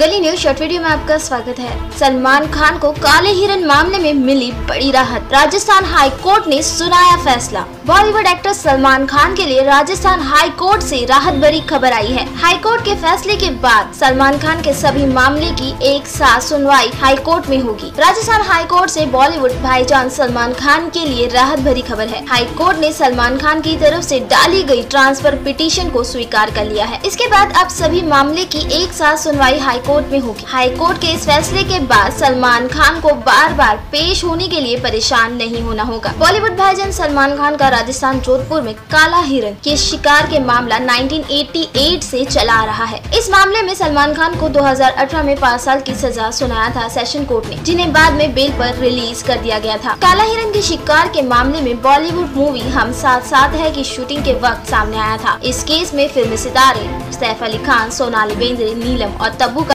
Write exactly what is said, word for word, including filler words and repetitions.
गली news short video में आपका स्वागत है। सलमान खान को काले हिरण मामले में मिली बड़ी राहत, राजस्थान हाई कोर्ट ने सुनाया फैसला। बॉलीवुड एक्टर सलमान खान के लिए राजस्थान हाई कोर्ट से राहत भरी खबर आई है। हाई कोर्ट के फैसले के बाद सलमान खान के सभी मामले की एक साथ सुनवाई हाई कोर्ट में होगी। राजस्थान हाई कोर्ट से बॉलीवुड भाईजान सलमान खान के लिए राहत भरी खबर है। हाई कोर्ट ने सलमान खान की तरफ से डाली गई ट्रांसफर पिटीशन को स्वीकार कर लिया है। इसके बाद अब सभी मामले की एक साथ सुनवाई हाई कोर्ट में होगी। हाई कोर्ट के इस फैसले के बाद सलमान खान को बार बार पेश होने के लिए परेशान नहीं होना होगा। बॉलीवुड भाईजान सलमान खान का राजस्थान जोधपुर में काला हिरण के शिकार के मामला उन्नीस सौ अठासी से चला आ रहा है। इस मामले में सलमान खान को दो हज़ार अठारह में पाँच साल की सजा सुनाया था सेशन कोर्ट ने, जिन्हें बाद में बेल पर रिलीज कर दिया गया था। काला हिरण के शिकार के मामले में बॉलीवुड मूवी हम साथ साथ है की शूटिंग के वक्त सामने आया था। इस केस में फिल्मी सितारे सैफ अली खान, सोनाली बेंद्रे, नीलम और तब्बू